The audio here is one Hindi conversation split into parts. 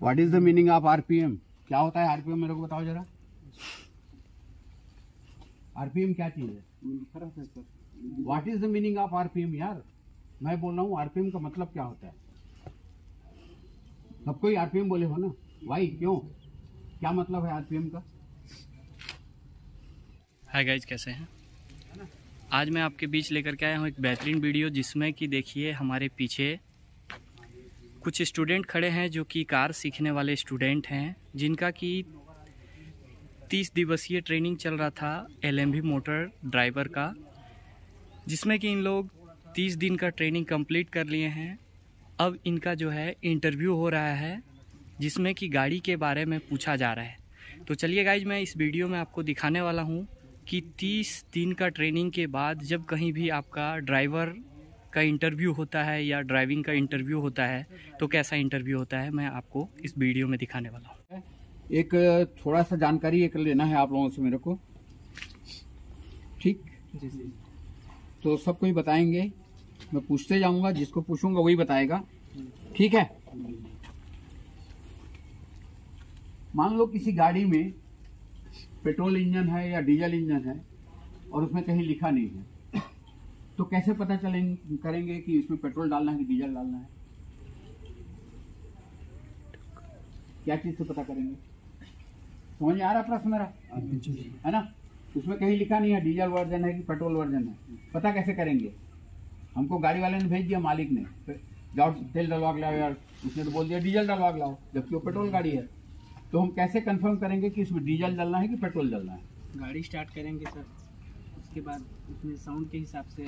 What is the meaning of RPM? क्या होता है आरपीएम, मेरे को बताओ जरा। आरपीएम क्या चीज है? What is the meaning of RPM? यार मैं बोल रहा हूँ आरपीएम का मतलब क्या होता है? सबको ही आरपीएम बोले हो ना, वाई, क्यों, क्या मतलब है आरपीएम का? हाय गाइज, कैसे हैं? आज मैं आपके बीच लेकर के आया हूँ एक बेहतरीन वीडियो, जिसमें कि देखिए हमारे पीछे कुछ स्टूडेंट खड़े हैं जो कि कार सीखने वाले स्टूडेंट हैं, जिनका कि 30 दिवसीय ट्रेनिंग चल रहा था एलएमवी मोटर ड्राइवर का, जिसमें कि इन लोग 30 दिन का ट्रेनिंग कंप्लीट कर लिए हैं। अब इनका जो है इंटरव्यू हो रहा है, जिसमें कि गाड़ी के बारे में पूछा जा रहा है। तो चलिए गाइज, मैं इस वीडियो में आपको दिखाने वाला हूँ कि 30 दिन का ट्रेनिंग के बाद जब कहीं भी आपका ड्राइवर का इंटरव्यू होता है या ड्राइविंग का इंटरव्यू होता है तो कैसा इंटरव्यू होता है, मैं आपको इस वीडियो में दिखाने वाला हूँ। एक थोड़ा सा जानकारी एक लेना है आप लोगों से मेरे को, ठीक? तो सब कोई बताएंगे, मैं पूछते जाऊंगा, जिसको पूछूंगा वही बताएगा, ठीक है? मान लो किसी गाड़ी में पेट्रोल इंजन है या डीजल इंजन है और उसमें कहीं लिखा नहीं है, तो कैसे पता चलेंगे करेंगे कि इसमें पेट्रोल डालना है कि डीजल डालना है? क्या चीज से पता करेंगे? समझ आ रहा प्रश्न मेरा, है ना? उसमें कहीं लिखा नहीं है डीजल वर्जन है कि पेट्रोल वर्जन है, पता कैसे करेंगे? हमको गाड़ी वाले ने भेज दिया, मालिक ने, जाओ तेल डलवा के लाओ यार, उसने तो बोल दिया डीजल डलवा के लाओ, जबकि वो पेट्रोल गाड़ी है। तो हम कैसे कंफर्म करेंगे कि इसमें डीजल डालना है कि पेट्रोल डालना है? गाड़ी स्टार्ट करेंगे सर, के बाद उसमें साउंड के हिसाब से।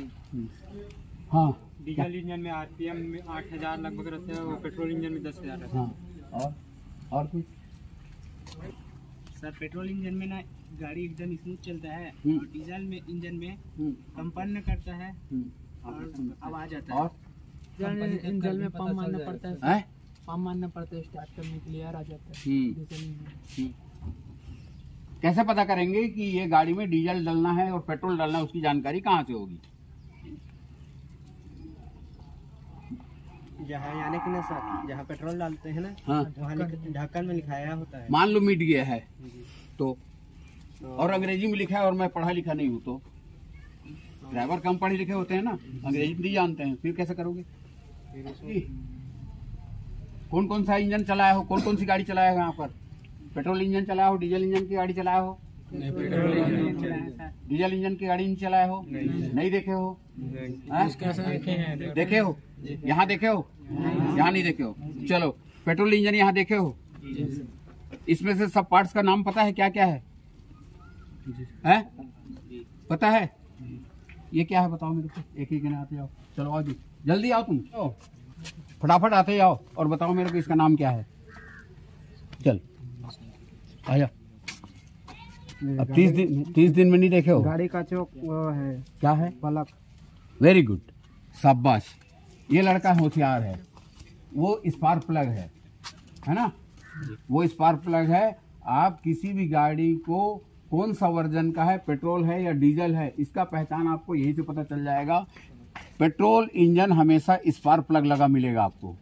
हाँ, डीजल इंजन में आरपीएम में 8000 लगभग रहते हैं और पेट्रोल इंजन में 10000 रहते हैं। हाँ, और कुछ सर, पेट्रोल इंजन में ना गाड़ी एकदम स्मूथ चलता है और डीजल में इंजन में कंपन करता है और आवाज आता है। और डीजल में पंप मारना पड़ता है, पंप मारना पड़ता है स्टार्ट करने के लिए, आ जाता है। कैसे पता करेंगे कि ये गाड़ी में डीजल डालना है और पेट्रोल डालना है, उसकी जानकारी कहाँ से होगी? जहाँ यानी कि ना सर, जहाँ पेट्रोल डालते हैं ना, हाँ, ढक्कन में लिखाया होता है। मान लो मिट गया है तो और अंग्रेजी में लिखा है और मैं पढ़ा लिखा नहीं हूँ, तो ड्राइवर कम पढ़े लिखे होते हैं ना, अंग्रेजी भी जानते हैं, फिर कैसे करोगे? कौन कौन सा इंजन चलाया हो, कौन कौन सी गाड़ी चलाया हो यहाँ पर? पेट्रोल इंजन चलाया हो, डीजल इंजन की गाड़ी चलाया हो? डीजल इंजन की गाड़ी नहीं चलाया हो, नहीं देखे हो, देखे हो यहाँ, देखे हो यहाँ, नहीं देखे हो। चलो, पेट्रोल इंजन यहाँ देखे हो, इसमें से सब पार्ट्स का नाम पता है, क्या क्या है? पता है? ये क्या है बताओ मेरे को, एक एक गिना आते जाओ। चलो आओ जी, जल्दी आओ, तुम फटाफट आते जाओ और बताओ मेरे को इसका नाम क्या है। चल आया, अब 30 दिन में नहीं देखे हो। गाड़ी का चौक है, क्या है? पलक। वेरी गुड, शाबाश, ये लड़का होशियार है। वो स्पार्क प्लग है ना, वो स्पार्क प्लग है। आप किसी भी गाड़ी को कौन सा वर्जन का है, पेट्रोल है या डीजल है, इसका पहचान आपको यही से पता चल जाएगा। पेट्रोल इंजन हमेशा स्पार्क प्लग लगा मिलेगा आपको,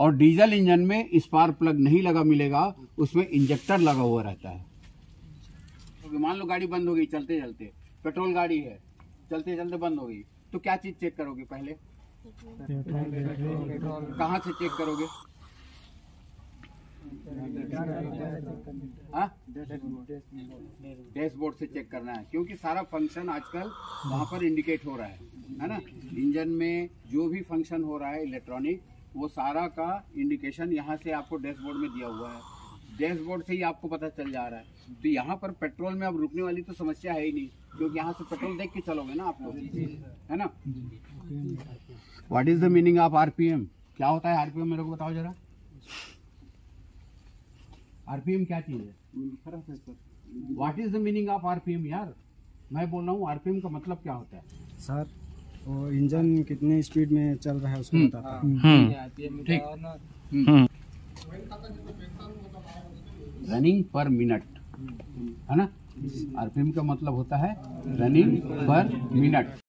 और डीजल इंजन में स्पार्क प्लग नहीं लगा मिलेगा, उसमें इंजेक्टर लगा हुआ रहता है। तो मान लो गाड़ी बंद हो गई चलते चलते, पेट्रोल गाड़ी है, चलते चलते बंद हो गई, तो क्या चीज चेक करोगे पहले? कहाँ से चेक करोगे? डैशबोर्ड से चेक करना है, क्योंकि सारा फंक्शन आजकल वहाँ पर इंडिकेट हो रहा है ना। इंजन में जो भी फंक्शन हो रहा है इलेक्ट्रॉनिक, वो सारा का इंडिकेशन यहाँ से आपको डैशबोर्ड में दिया हुआ है, डैशबोर्ड से ही आपको पता चल जा रहा है। तो यहाँ पर पेट्रोल में अब रुकने वाली तो समस्या है ही नहीं, क्योंकि यहाँ से पेट्रोल देख के चलोगे ना आप लोग, है ना। What is the meaning of RPM? क्या होता है आरपीएम, मेरे को बताओ जरा। आरपीएम क्या चीज है? What is the meaning of RPM? यार मैं बोल रहा हूँ आरपीएम का मतलब क्या होता है? सर, और इंजन कितने स्पीड में चल रहा है उसको बताता है। रनिंग पर मिनट है ना, आरपीएम का मतलब होता है रनिंग पर मिनट।